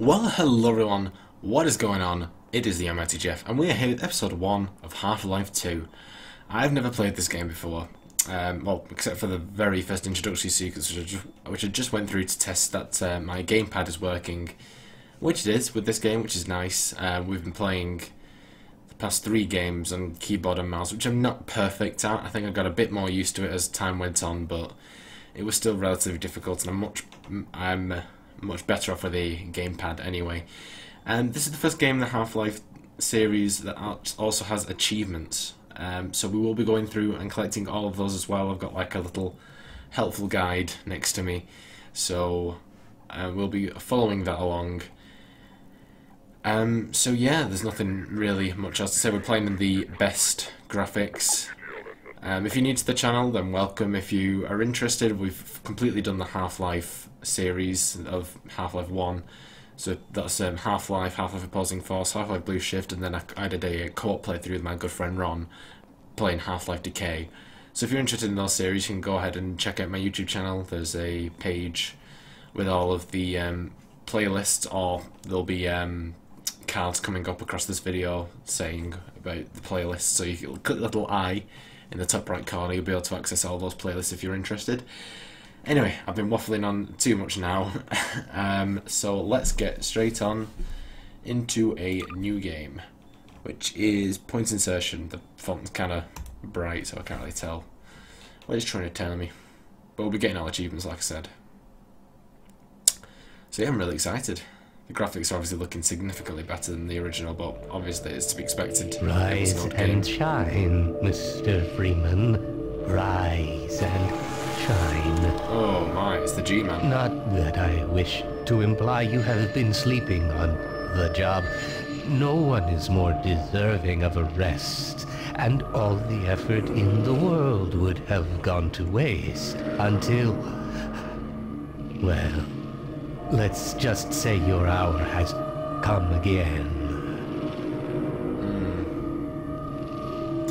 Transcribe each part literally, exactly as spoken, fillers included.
Well, hello everyone, what is going on? It is the Almighty Jeff, and we are here with episode one of Half-Life two. I've never played this game before, um, well, except for the very first introductory sequence, which I just, which I just went through to test that uh, my gamepad is working, which it is with this game, which is nice. Uh, we've been playing the past three games on keyboard and mouse, which I'm not perfect at. I think I got a bit more used to it as time went on, but it was still relatively difficult, and I'm much... I'm, uh, much better off with a gamepad anyway. And um, this is the first game in the Half-Life series that also has achievements. Um, so we will be going through and collecting all of those as well. I've got like a little helpful guide next to me. So uh, we'll be following that along. Um, so yeah, there's nothing really much else to say. We're playing in the best graphics. Um, if you're new to the channel, then welcome. If you are interested, we've completely done the Half-Life series of Half-Life one. So that's um, Half-Life, Half-Life Opposing Force, Half-Life Blue Shift, and then I, I did a co-op playthrough with my good friend Ron, playing Half-Life Decay. So if you're interested in those series, you can go ahead and check out my YouTube channel. There's a page with all of the um, playlists, or there'll be um, cards coming up across this video saying about the playlist. So you click the little I in the top right corner, you'll be able to access all those playlists if you're interested. Anyway, I've been waffling on too much now, um, so let's get straight on into a new game, which is Point Insertion. The font's kind of bright, so I can't really tell what it's trying to tell me. But we'll be getting all achievements, like I said. So yeah, I'm really excited. The graphics are obviously looking significantly better than the original, but obviously it's to be expected. Rise and shine, Mister Freeman. Rise and shine. Oh my, it's the G-Man. Not that I wish to imply you have been sleeping on the job. No one is more deserving of a rest, and all the effort in the world would have gone to waste until... well... let's just say your hour has come again. Mm.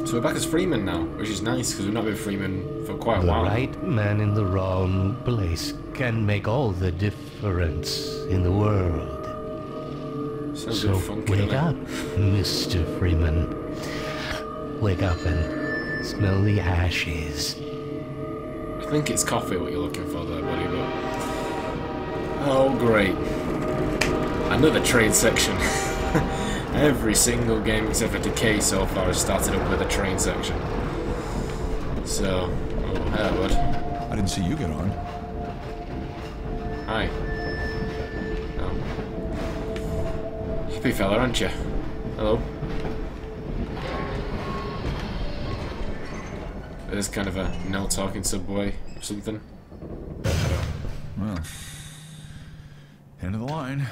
So we're back as Freeman now, which is nice because we've not been Freeman for quite a while. The right man in the wrong place can make all the difference in the world. Sounds so funky, wake up, Mister Freeman. Wake up and smell the ashes. I think it's coffee what you're looking for there, buddy, but... oh great, another train section. Every single game except for Decay so far has started up with a train section. So, oh, hello bud. I didn't see you get on. Hi. Oh. Happy fella, aren't you? Hello. There's kind of a no talking subway or something. Well. End of the line.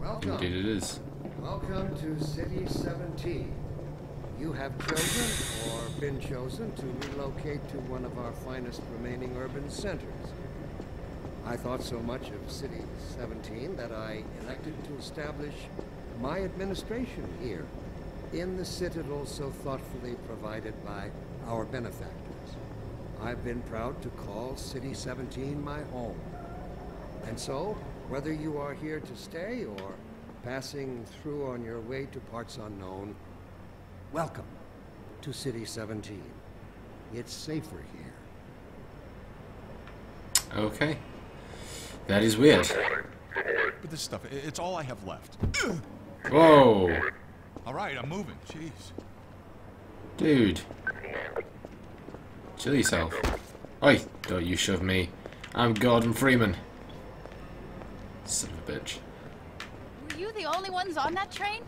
Welcome. Indeed it is. Welcome to City seventeen. You have chosen, or been chosen, to relocate to one of our finest remaining urban centers. I thought so much of City seventeen that I elected to establish my administration here, in the citadel so thoughtfully provided by our benefactors. I've been proud to call City seventeen my home. And so, whether you are here to stay or passing through on your way to parts unknown, welcome to City seventeen. It's safer here. Okay. That is weird. But this stuff, it's all I have left. Whoa. All right, I'm moving. Jeez. Dude. Chill yourself. Oi, don't you shove me. I'm Gordon Freeman. Son of a bitch. Were you the only ones on that train?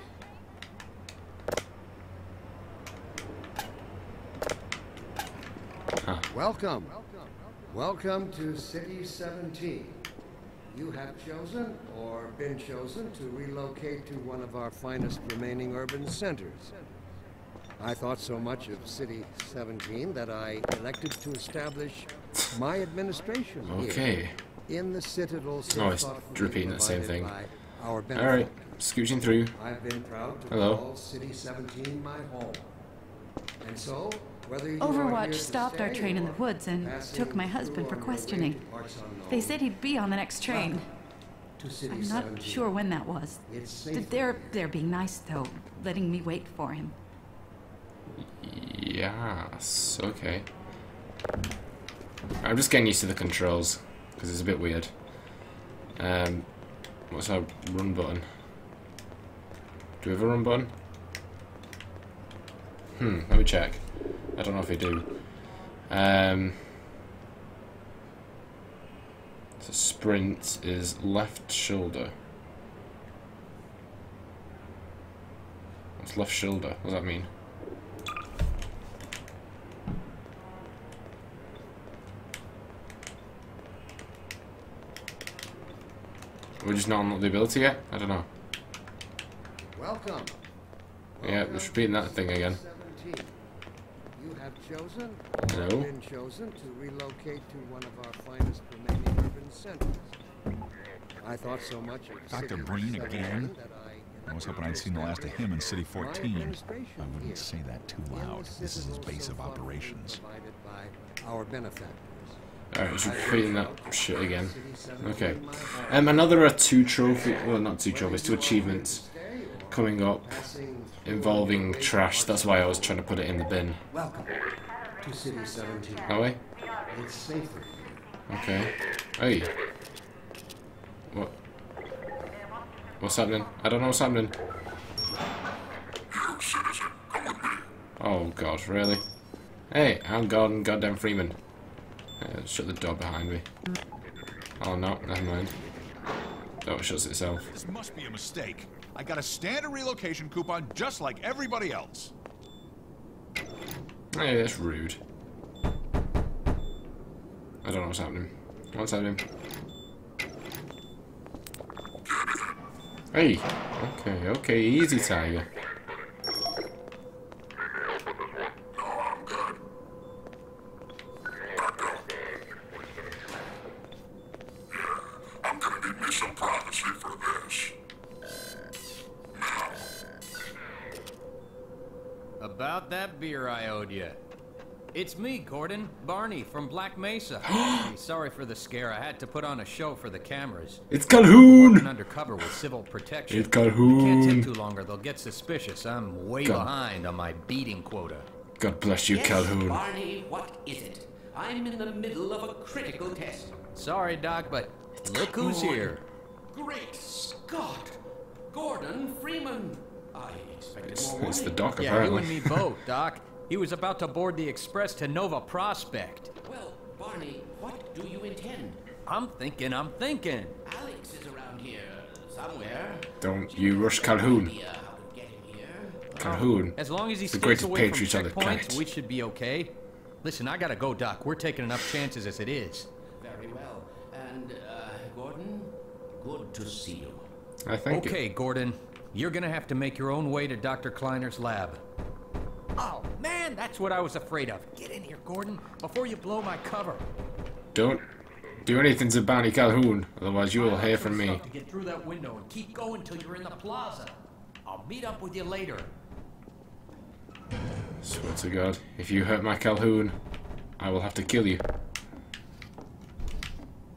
Huh. Welcome. Welcome to City seventeen. You have chosen, or been chosen, to relocate to one of our finest remaining urban centers. I thought so much of City seventeen that I elected to establish my administration okay. here in the citadel. Oh, it's dripping the same thing. All right, scooching through. I've been proud to Hello. City seventeen my home. And so, Overwatch stopped our train in the woods and took my husband for questioning. They said he'd be on the next train. I'm not sure when that was. They're, they're being nice, though, letting me wait for him. Yes, okay. I'm just getting used to the controls, because it's a bit weird. Um, what's our run button? Do we have a run button? Hmm, let me check. I don't know if we do. Um, so sprint is left shoulder. What's left shoulder? What does that mean? We're just not on the ability yet? I don't know. Welcome. Yeah, we're repeating that thing again. You have chosen, no. been chosen to relocate to one of our finest remaining urban centers. I thought so much of Doctor Breen again? I, I was hoping I'd seen the last of him in City fourteen. I wouldn't say that too loud. This is his base of operations. Our benefactors. Alright, we're repeating that shit again. Okay. Um, I know there are two trophies, well not two trophies, two achievements coming up involving trash. That's why I was trying to put it in the bin. Welcome to City seventeen. That way? It's safer. Okay. Hey. What? What's happening? I don't know what's happening. You citizen, come with me. Oh god, really? Hey, I'm Gordon, goddamn Freeman. Uh, shut the door behind me. Oh no, never mind. Oh, it shuts itself. This must be a mistake. I got a standard relocation coupon just like everybody else. Hey, that's rude. I don't know what's happening. What's happening? Hey. Okay, okay, easy tiger. It's me, Gordon. Barney from Black Mesa. Sorry for the scare. I had to put on a show for the cameras. It's Calhoun! Undercover with civil protection. It's Calhoun. Can't take too long or they'll get suspicious. I'm way God. behind on my beating quota. God bless you, yes, Calhoun. Barney, what is it? I'm in the middle of a critical test. Sorry, Doc, but it's look Calhoun. who's here. Great Scott! Gordon Freeman. I expected it's, more it's the Doc, yeah, apparently. You and me both, Doc. He was about to board the express to Nova Prospekt. Well, Barney, what do you intend? I'm thinking, I'm thinking. Alyx is around here, somewhere. Don't you rush Calhoun. Calhoun. As long as he stays away from checkpoints, we should be okay. Listen, I gotta go, Doc. We're taking enough chances as it is. Very well. And, uh, Gordon, good to see you. I think. Okay, it. Gordon, you're gonna have to make your own way to Doctor Kleiner's lab. Oh, man, that's what I was afraid of. Get in here, Gordon, before you blow my cover. Don't do anything to Barney Calhoun, otherwise you will hear from me. To get through that window and keep going till you're in the plaza. I'll meet up with you later. Swear to God, if you hurt my Calhoun, I will have to kill you.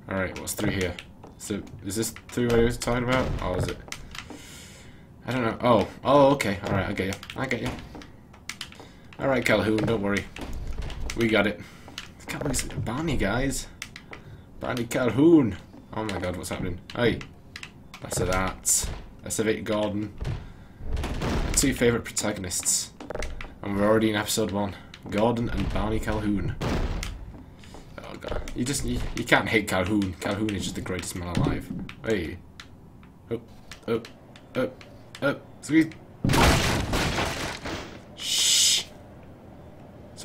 Alright, what's through here? So, is this through what he was talking about? Or is it? I don't know. Oh, oh, okay. Alright, I get you. I get you. Alright, Calhoun, don't worry. We got it. I can't believe it's Barney, guys. Barney Calhoun. Oh my god, what's happening? Hey. That's a that. That's a bit Gordon. Our two favourite protagonists. And we're already in episode one. Gordon and Barney Calhoun. Oh god. You just you, you can't hate Calhoun. Calhoun is just the greatest man alive. Hey. Up, up, up, up. Sweet.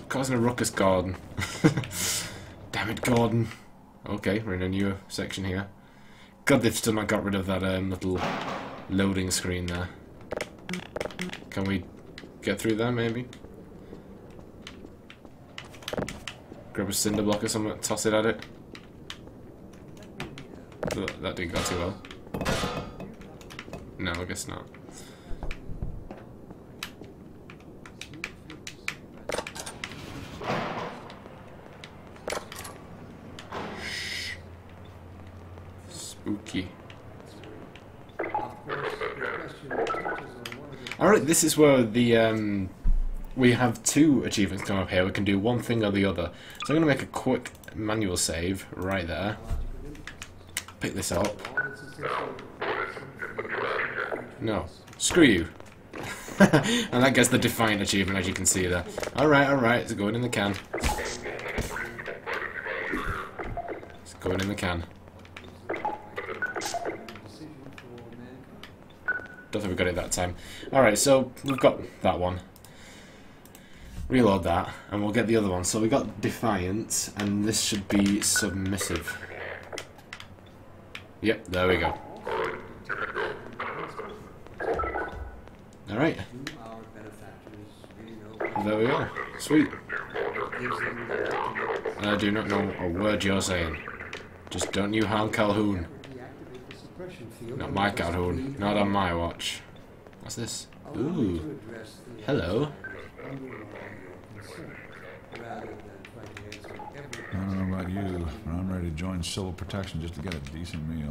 Causing a ruckus, Gordon. Damn it, Gordon. Okay, we're in a new section here. God, they've still not got rid of that um, little loading screen there. Can we get through there, maybe? Grab a cinder block or something, toss it at it. That didn't go too well. No, I guess not. Okey-dokey. Alright, this is where the um, we have two achievements come up here. We can do one thing or the other. So I'm going to make a quick manual save right there. Pick this up. No. Screw you. And that gets the Defiant achievement, as you can see there. Alright, alright, it's going in the can. It's going in the can. Don't think we got it that time. Alright, so we've got that one. Reload that, and we'll get the other one. So we got Defiant, and this should be Submissive. Yep, there we go. Alright. There we are. Sweet. I do not know a word you're saying. Just don't you harm Calhoun. Not my Calhoun. Not on my watch. What's this? Ooh. Hello. I don't know about you, but I'm ready to join Civil Protection just to get a decent meal.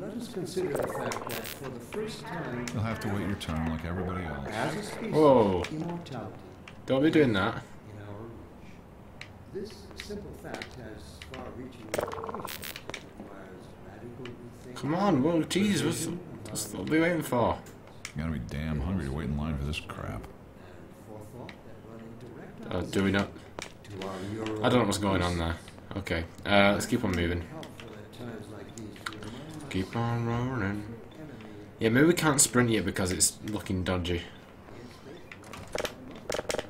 Let us consider the fact that for the first time you'll have to wait your turn like everybody else. As a species, whoa. Immortality. Don't be doing that. In our reach. This simple fact has far reaching implications. It requires radical rethinking. Come on, whoa, jeez, what's, what's what are we waiting for? You gotta be damn hungry to wait in line for this crap. Uh, do we not? I don't know what's going on there. Okay, uh, let's keep on moving. Keep on rolling. Yeah, maybe we can't sprint yet because it's looking dodgy.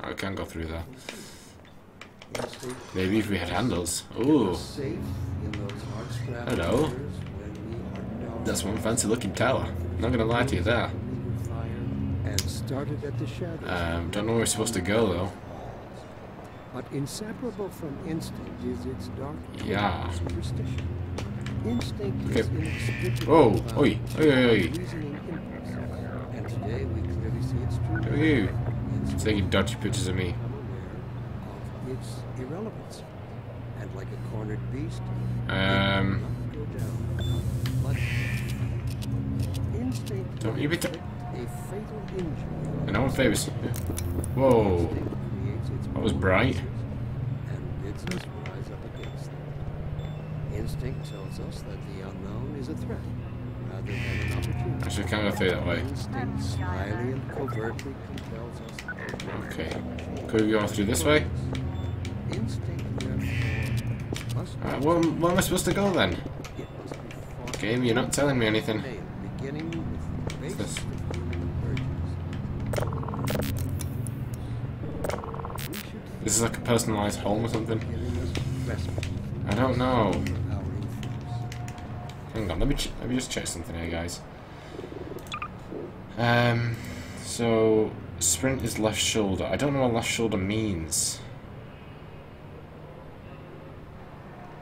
I can't go through there. Maybe if we had handles. Ooh. Hello. That's one fancy looking tower. Not gonna lie to you there. Um, don't know where we're supposed to go though. But inseparable from instinct is its dark superstition. Instinct is inexplicable. Oh, oi, oi, oi. And today we clearly see it's true. Who are you? It's taking dodgy pictures of me. It's irrelevance. And like a cornered beast, um. Instinct. Don't you be. A fatal injury. And no one favors. Whoa. That was bright. And bids us rise up against them. Instinct tells us that the unknown is a threat, rather than an opportunity. Actually, can't go through that way. Instinct slyly and covertly compels us. Okay. Could we go through this way? Instinct, therefore, must be. Alright, well, where am I supposed to go then? Game, you're not telling me anything. What's this? This is like a personalized home or something. I don't know. Hang on, let me ch let me just check something here, guys. Um, so sprint is left shoulder. I don't know what left shoulder means.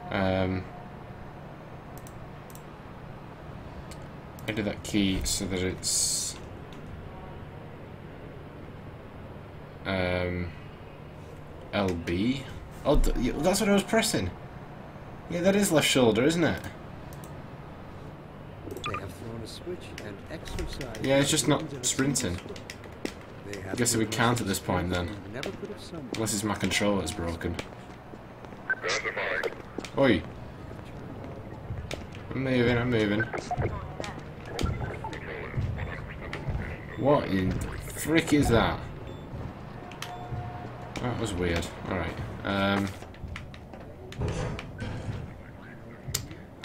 Um, I did that key so that it's um. L B? Oh, that's what I was pressing. Yeah, that is left shoulder, isn't it? They have thrown a switch and exercise. Yeah, it's just not sprinting. I guess we can't at this point then. Unless it's my controller that's broken. Oi! I'm moving, I'm moving. What in frick is that? That was weird. Alright. Um,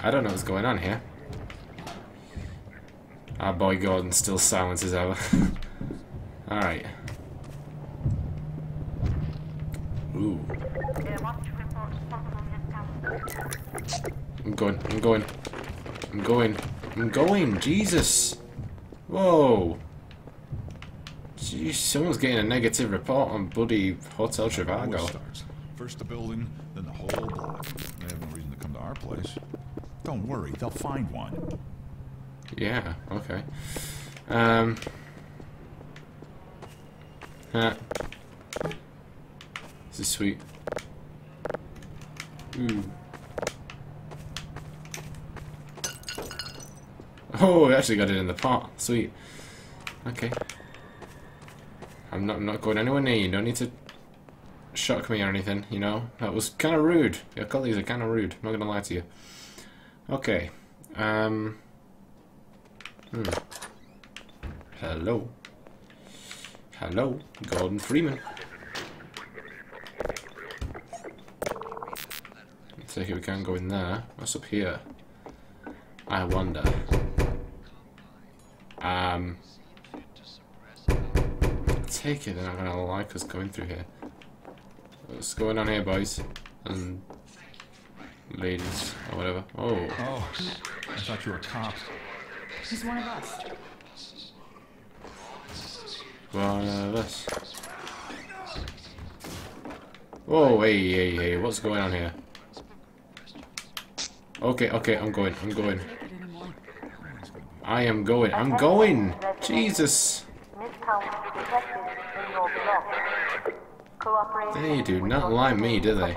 I don't know what's going on here. Our boy Gordon still silent as ever. Alright. Ooh. I'm going, I'm going. I'm going. I'm going, Jesus. Whoa. Jeez, someone's getting a negative report on Buddy Hotel Trivago. First the building, then the whole block. They have no reason to come to our place. Don't worry, they'll find one. Yeah, okay. Um. Huh. This is sweet. Ooh. Oh, we actually got it in the pot. Sweet. Okay. I'm not, I'm not going anywhere near you. Don't need to shock me or anything, you know? That was kind of rude. Your colleagues are kind of rude. I'm not going to lie to you. Okay. Um. Hmm. Hello. Hello. Gordon Freeman. I take it we can go in there. What's up here? I wonder. Um. I take it they're not going to like us going through here. What's going on here, boys? And ladies, or whatever. Oh. Oh, I thought you were a cop. He's one of us. One of us. Whoa, hey, hey, hey, what's going on here? Okay, okay, I'm going, I'm going. I am going, I'm going! Jesus! They do not like me, do they?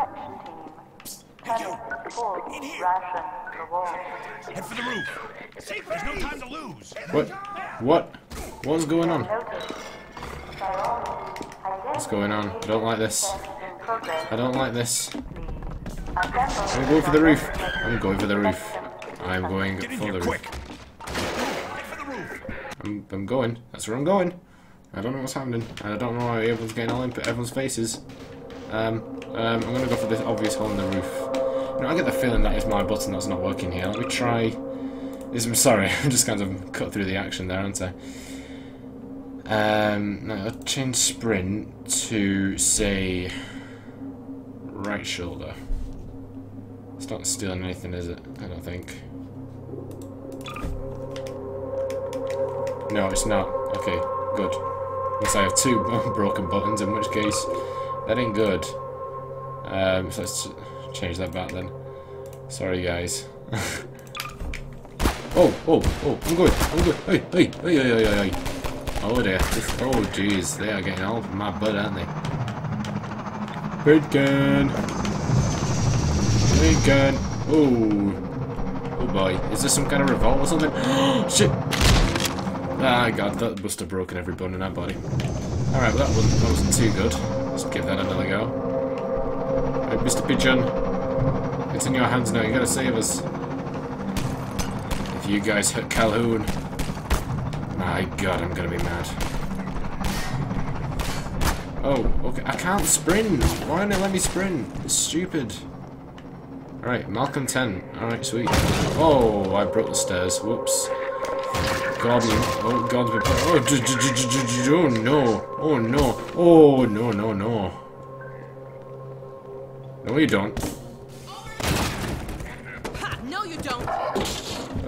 Hey, yo. In here. Head for the roof. There's no time to lose. What? What? What's going on? What's going on? I don't like this. I don't like this. I'm going for the roof. I'm going for the roof. I'm going for the roof. I'm, I'm going. That's where I'm going. I don't know what's happening. I don't know why everyone's getting all in everyone's faces. Um, um, I'm going to go for this obvious hole in the roof. You know, I get the feeling that it's my button that's not working here. Let me try... This, I'm sorry, I'm just kind of cut through the action there, aren't I? Um, now I'll change sprint to, say, right shoulder. It's not stealing anything, is it? I don't think. No, it's not. Okay, good. Unless I have two broken buttons, in which case that ain't good. Um, so let's change that back then. Sorry, guys. Oh, oh, oh! I'm good. I'm good. Hey, hey, hey, hey, hey, hey! Oh dear! This, oh jeez, they are getting all my butt, aren't they? Bacon. Bacon. Oh, oh boy! Is this some kind of revolt or something? Shit! Ah, God, that must have broken every bone in that body. All right, well that wasn't that wasn't too good. Let's give that another go. Hey, Mister Pigeon, it's in your hands now. You gotta save us. You guys hit Calhoun. My God, I'm gonna be mad. Oh, okay. I can't sprint. Why don't they let me sprint? It's stupid. All right, malcontent. All right, sweet. Oh, I broke the stairs. Whoops. Gordon. Oh, Gordon. Oh, oh no. Oh no. Oh no no no. No, you don't. No, you don't.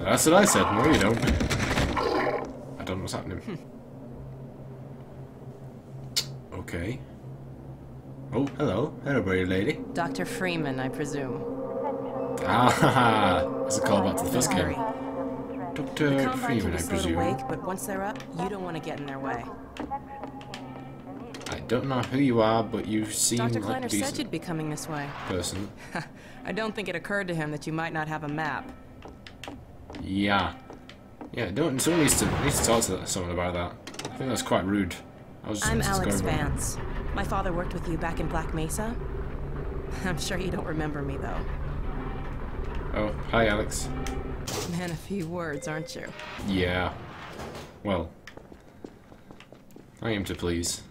That's what I said. No, you don't. I don't know what's happening. Okay. Oh, hello. Hello, pretty lady. Doctor Freeman, I presume. Ah, ha, ha. That's a callback to the first game. Doctor Freeman, I presume. Awake, but once they're up, you don't want to get in their way. I don't know who you are, but you seem like a decent person. Doctor Kleiner said you'd be coming this way. Person. I don't think it occurred to him that you might not have a map. Yeah, yeah. Don't. Someone needs to needs to talk to someone about that. I think that's quite rude. I was just, I'm Alyx Vance. My father worked with you back in Black Mesa. I'm sure you don't remember me though. Oh, hi, Alyx. Man, a few words, aren't you? Yeah. Well, I aim to please.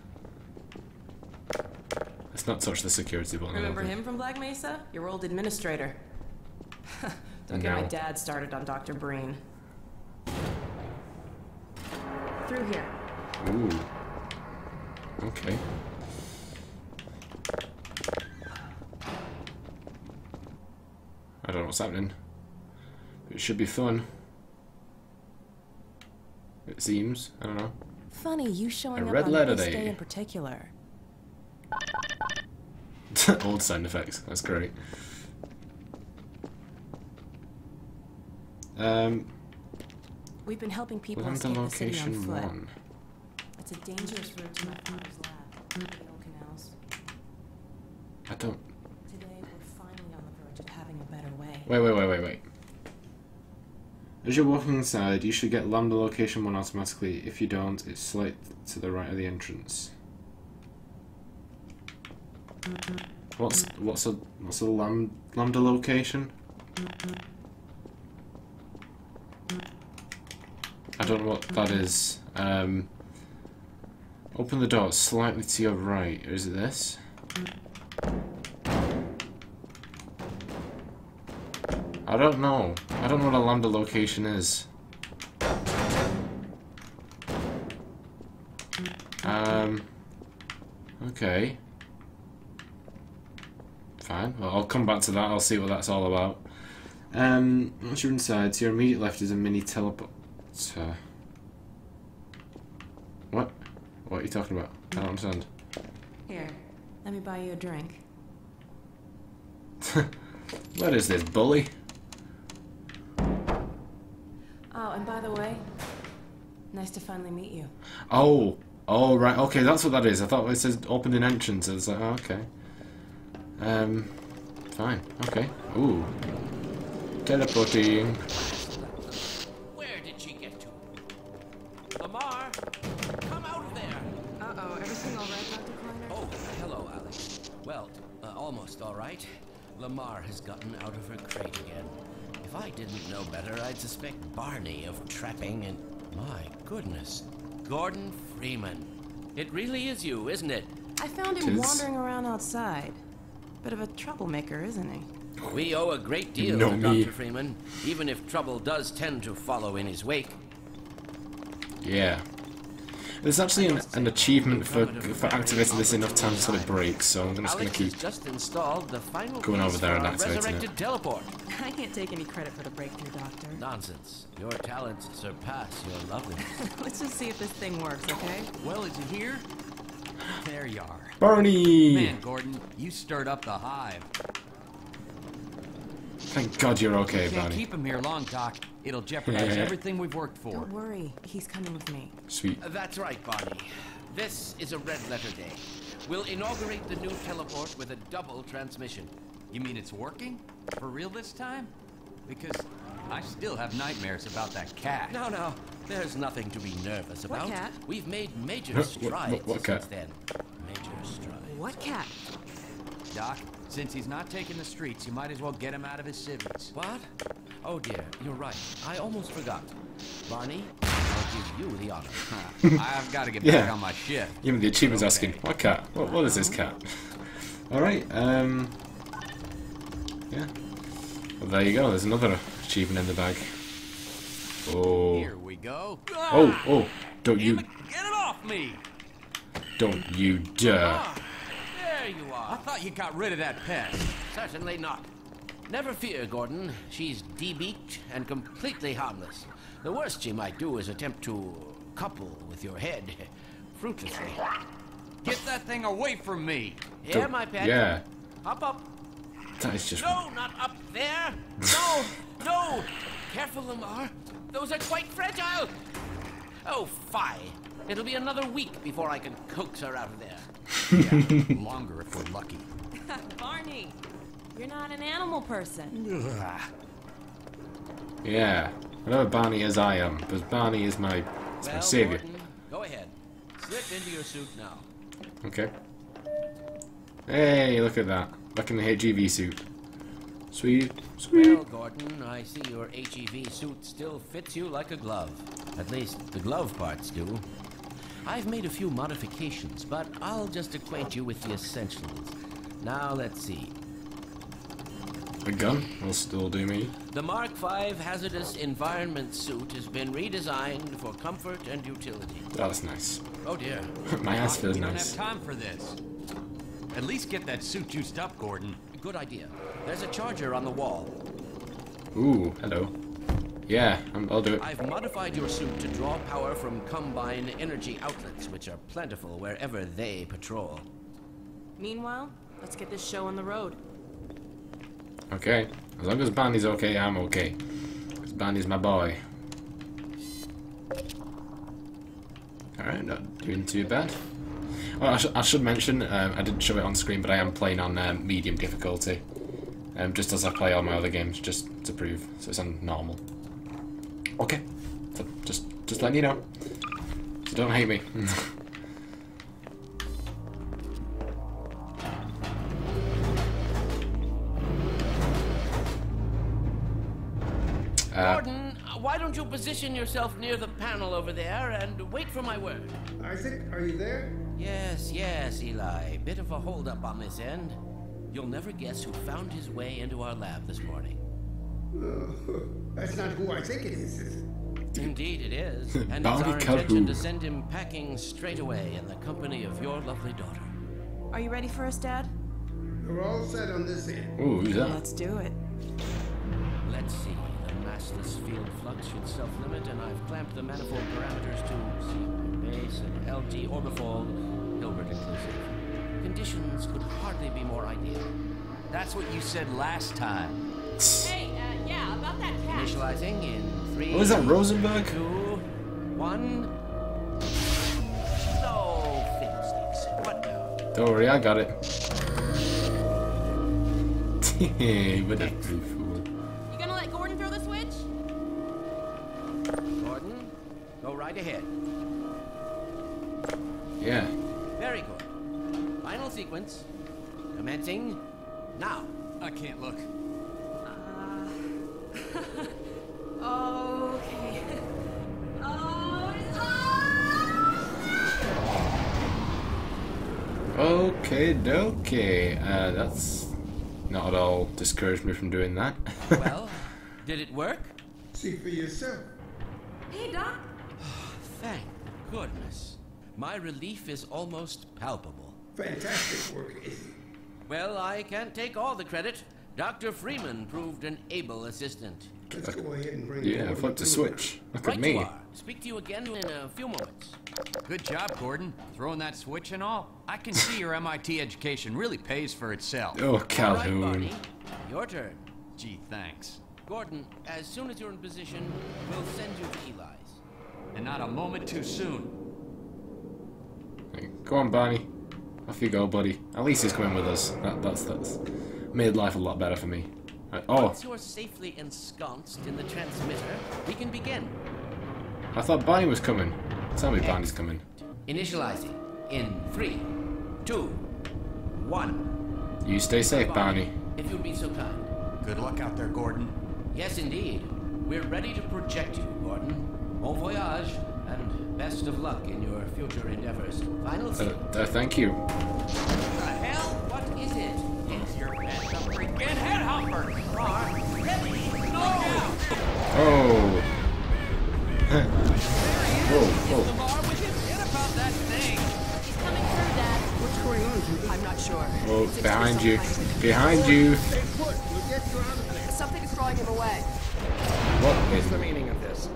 Let's not touch the security button. Remember him from Black Mesa? Your old administrator. Don't get my dad started on Doctor Breen. Through here. Ooh. Okay. I don't know what's happening. It should be fun. It seems. I don't know. Funny you showing up on this day in particular. Old sound effects. That's great. Um, We've been helping people in the city on foot. One. It's a dangerous road to my father's lab. Canals. I don't. Today we're finally on the verge of having a better way. Wait, wait, wait, wait, wait. As you're walking inside, you should get lambda location one automatically. If you don't, it's slight to the right of the entrance. What's what's a what's a lam, lambda location? I don't know what that is. Um, open the door slightly to your right. Or is it this? I don't know. I don't know what a lambda location is. Um. Okay. Fine. Well, I'll come back to that. I'll see what that's all about. Um. Once you're inside, to your immediate left is a mini teleporter. What? What are you talking about? I don't understand. Here, let me buy you a drink. What is this, bully? Oh, and by the way, nice to finally meet you. Oh, oh right, okay, that's what that is. I thought it says open an entrance. I was like, oh, okay. Um, fine, okay. Ooh, teleporting. Where did she get to? Lamar, come out of there. Uh oh, everything all right, Doctor Kleiner? Oh, hello, Alyx. Well, uh, almost all right. Lamar has gotten out of her crate again. If I didn't know better, I'd suspect Barney of trapping and... My goodness. Gordon Freeman. It really is you, isn't it? I found him Tis. wandering around outside. Bit of a troublemaker, isn't he? We owe a great deal no to me. Doctor Freeman, even if trouble does tend to follow in his wake. Yeah. There's actually an, an achievement for for activating this enough time so it breaks, so I'm just going to keep going over there and activating it. Teleport. I can't take any credit for the breakthrough, Doctor. Nonsense. Your talents surpass your loveliness. Let's just see if this thing works, okay? Well, is it here? There you are. Barney! Man, Gordon, you stirred up the hive. Thank God you're okay, you can't Barney. Keep him here long, Doc. It'll jeopardize yeah. everything we've worked for. Don't worry, he's coming with me. Sweet. Uh, that's right, Barney. This is a red letter day. We'll inaugurate the new teleport with a double transmission. You mean it's working? For real this time? Because I still have nightmares about that cat. No, no. There's nothing to be nervous about. What cat? We've made major strides what, what, what cat? since then. Major strides. What cat? Doc, since he's not taking the streets, you might as well get him out of his civvies. What? Oh dear, you're right. I almost forgot. Barney, I'll give you the honor. I've got to get yeah. back on my ship. Even the achievement's okay. asking, what cat? What, what is this cat? Alright, um... yeah. Well, there you go. There's another achievement in the bag. Oh. Here we go. Oh, oh. Don't you... Get it off me! Don't you dare. You are. I thought you got rid of that pest. Certainly not. Never fear, Gordon. She's de-beaked and completely harmless. The worst she might do is attempt to couple with your head, fruitlessly. Get that thing away from me! Yeah, my pet. Yeah. Up, up. That is just... No, not up there. No, no. Careful, Lamar. Those are quite fragile. Oh, fie. It'll be another week before I can coax her out of there. Yeah, longer if we're lucky. Barney, you're not an animal person. Yeah, I know Barney as I am, but Barney is my, well, my savior. Gordon, go ahead. Slip into your suit now. Okay. Hey, look at that. Back in the H E V suit. Sweet, sweet. Well, Gordon, I see your H E V suit still fits you like a glove. At least the glove parts do. I've made a few modifications, but I'll just acquaint you with the essentials. Now, let's see. A gun will still do me. The Mark five hazardous environment suit has been redesigned for comfort and utility. That's nice. Oh, dear. My ass feels nice. We don't have time for this. At least get that suit juiced up, Gordon. Good idea. There's a charger on the wall. Ooh, hello. Yeah, I'm, I'll do it. I've modified your suit to draw power from Combine energy outlets, which are plentiful wherever they patrol. Meanwhile, let's get this show on the road. Okay. As long as Barney's okay, I'm okay. Because Barney's my boy. Alright, not doing too bad. Oh, I, sh I should mention, um, I didn't show it on screen, but I am playing on um, medium difficulty. Um, just as I play all my other games, just to prove. So it's on normal. Okay. So just just letting you know. So don't hate me. Gordon, why don't you position yourself near the panel over there and wait for my word? Isaac, are you there? Yes, yes, Eli. Bit of a holdup on this end. You'll never guess who found his way into our lab this morning. Uh, that's not who I think it is. Indeed it is. And it's our intention to send him packing straight away in the company of your lovely daughter. Are you ready for us, Dad? We're all set on this end. Ooh, who's that? Let's do it. Let's see. Massless field flux should self-limit, and I've clamped the manifold parameters to C base and L G orbifold, Hilbert inclusive. Conditions could hardly be more ideal. That's what you said last time. Hey, uh, yeah, about that cat. Initializing in three. What is that, Rosenberg? Two, one. No fiddlesticks. What now? Don't worry, I got it. Hey, what a goof. Ahead. Yeah. Very good. Final sequence. Commencing now. I can't look. Uh, okay. Oh, oh. Okay, dokie. Uh, that's not at all discouraged me from doing that. Well, did it work? See for yourself. Hey, Doc. Thank goodness. My relief is almost palpable. Fantastic work, Izzy. Well, I can't take all the credit. Doctor Freeman proved an able assistant. Let's go ahead and bring yeah, flip the switch. Look right at me. You are. Speak to you again in a few moments. Good job, Gordon. Throwing that switch and all. I can see your M I T education really pays for itself. Oh, Calhoun. All right, Barney. Your turn. Gee, thanks. Gordon, as soon as you're in position, we'll send you to Eli. And not a moment too soon. Go on, Barney. Off you go, buddy. At least he's coming with us. That, that's that's made life a lot better for me. Right. Oh. Once you're safely ensconced in the transmitter, we can begin. I thought Barney was coming. Tell me, Barney's coming. Initializing in three, two, one. You stay safe, Barney. If you'd be so kind. Good luck out there, Gordon. Yes, indeed. We're ready to project you, Gordon. Bon voyage, and best of luck in your future endeavors. Final sequence. Uh, uh, thank you. What the hell? What is it? It's your best of freaking headhopper. Are ready? No! Oh. There he is. Whoa, whoa. Is Lamar with him? Forget about that thing. He's coming through, Dad. What's going on? I'm not sure. Oh, it's behind you. Behind you. Something is throwing him away. What is the meaning of this?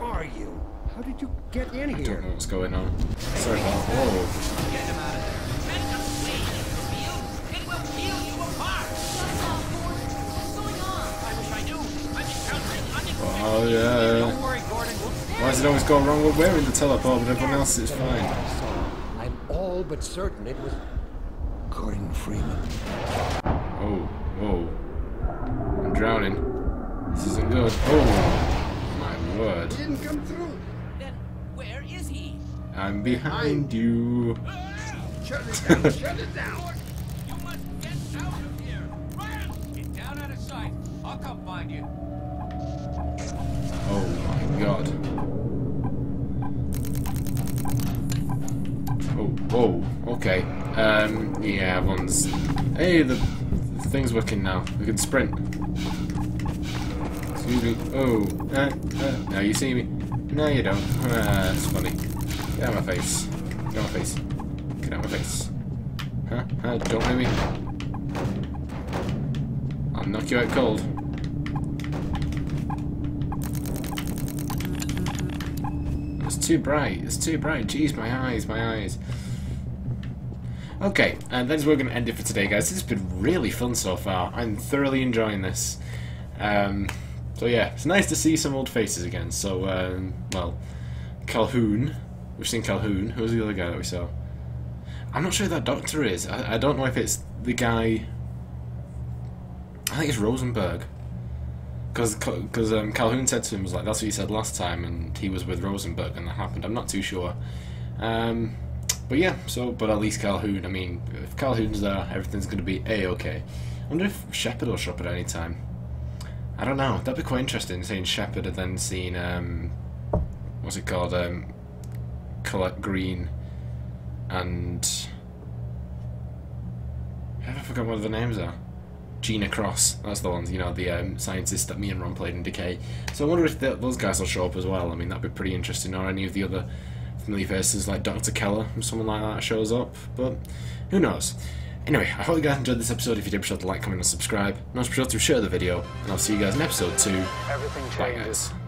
Are you? How did you get in here? I don't know what's going on. Sorry about that. Whoa. Get him out of there. Send him fleeing into the field. It will peel you apart. Shut up, Gordon. What's going on? I wish I knew. I'm encountering unexpected. Oh, yeah. Don't worry, Gordon. Why does it always go wrong? We're wearing the teleport, but everyone else is fine. I'm all but certain it was Gordon Freeman. Oh, whoa. I'm drowning. This isn't good. Oh. Word. Didn't come through. Then where is he? I'm behind you. Shut it down. Shut it down. You must get out of here. Run! Get down out of sight. I'll come find you. Oh my God. Oh, oh, okay. Um, yeah, everyone's. Hey, the, the thing's working now. We can sprint. Oh, uh, uh, now you see me. No, you don't. Uh, it's funny. Get out of my face. Get out of my face. Get out of my face. Huh? Huh? Don't hit me. I'll knock you out cold. It's too bright. It's too bright. Jeez, my eyes, my eyes. Okay, and that's where we're going to end it for today, guys. It's been really fun so far. I'm thoroughly enjoying this. Um... So yeah, it's nice to see some old faces again. So, um, well, Calhoun. We've seen Calhoun. Who was the other guy that we saw? I'm not sure who that doctor is. I, I don't know if it's the guy... I think it's Rosenberg. Because because um, Calhoun said to him, was like, that's what you said last time, and he was with Rosenberg and that happened. I'm not too sure. Um, but yeah, so, but at least Calhoun, I mean, if Calhoun's there, everything's going to be A-okay. I wonder if Shepherd will show up at any time. I don't know, that'd be quite interesting, seeing Shepherd and then seeing, um, what's it called, um, Colette Green, and, I don't forget what the names are. Gina Cross, that's the ones, you know, the um, scientists that me and Ron played in Decay. So I wonder if th those guys will show up as well. I mean, that'd be pretty interesting, or any of the other familiar faces like Doctor Keller or someone like that shows up, but who knows. Anyway, I hope you guys enjoyed this episode. If you did, be sure to like, comment and subscribe. Not be sure to share the video, and I'll see you guys in episode two. Everything changes. Bye guys.